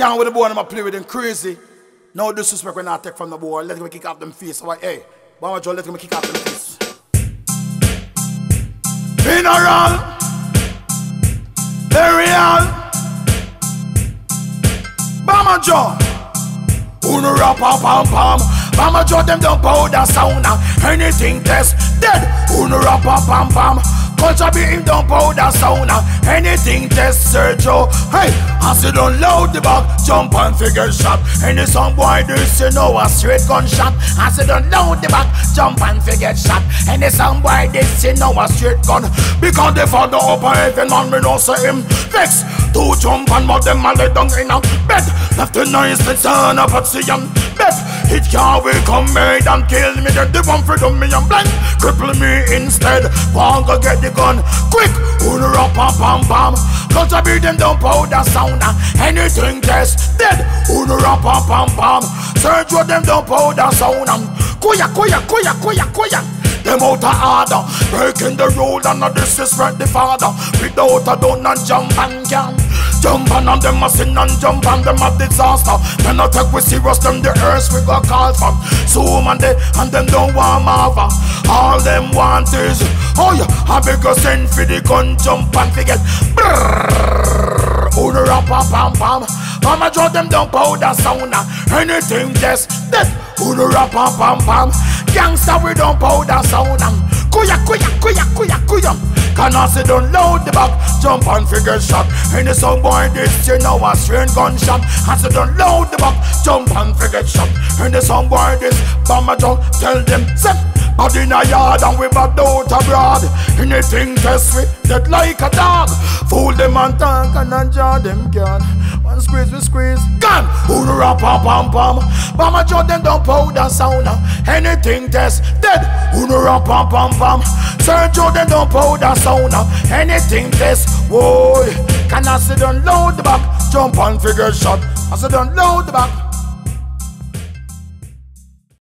Can't with the boy and I play with them crazy. No disrespect when I take from the boy. Let him kick off them face. I'm like, hey, why don't you let him kick off them face? Funeral, burial, Bama Joe, Unura pam pam pam, Bama Joe them don't powder sound, anything test dead, Unura pam pam pam. Culture be him down powder sound. Anything test Sergio. Hey, as you don't load the bag, jump and figure shot. Any some boy this you know a straight gunshot. As you don't load the bag, jump and figure shot. Any some boy this you know a straight gun. Because they found the upper heaven man, me know say him vex. Two jump and mud them all lay down in a bed. Left the noise to turn up at sea and bed. It can't wake up me and kill me. Then the one freedom me and blind. Cripple me instead. Go go get the gun, quick, unura pam pam pam. Culture beat them down powder sound. Anything test dead, unura pam pam pam. Search with them down powder sound. Kuya kuya kuya kuya kuya. Them out of order, breaking the rule and not disrespect the father. Without a done and jump and jam. Jump on them a sin and jump on them a disaster. Then I take we serious them the earth we go call from. So man they and them don't want mava. All them want is, oh yeah, a bigger sin for the gun jump and forget. Brrrr, unura pam pam pam. Mama draw them down powder sound. Anything just dead, unura pam pam pam. Gangsta we don't powder sound. Kuya kuya kuya kuya kuya. Can I sit down load the back, jump and figure shot. Any some boy this you know a strange gunshot. I sit down load the back, jump and figure shot. Any some boy this bomber jump, tell them set. But in a yard and we bad out abroad. Anything test we dead like a dog. Fool them and tank and enjoy them can. One squeeze we squeeze, gone. Unura pam pam pam. Bomber jump them down powder sound. Anything test dead. Unura pam pam pam. Sergio them down powder sound. Anything test. Whoa. Can I sit down load the back? Jump and figure shot. I sit down load the back.